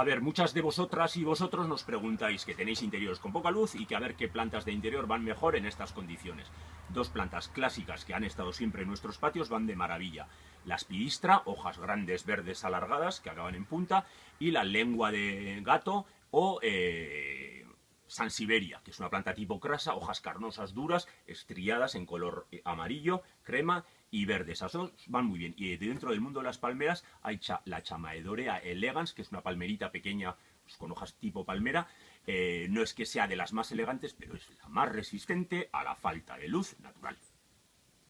A ver, muchas de vosotras y vosotros nos preguntáis que tenéis interiores con poca luz y que a ver qué plantas de interior van mejor en estas condiciones. Dos plantas clásicas que han estado siempre en nuestros patios van de maravilla. La aspidistra, hojas grandes, verdes, alargadas, que acaban en punta, y la lengua de gato o sansevieria, que es una planta tipo crasa, hojas carnosas duras, estriadas en color amarillo, crema y verde. Esas dos van muy bien. Y dentro del mundo de las palmeras hay la Chamaedorea elegans, que es una palmerita pequeña pues, con hojas tipo palmera. No es que sea de las más elegantes, pero es la más resistente a la falta de luz natural.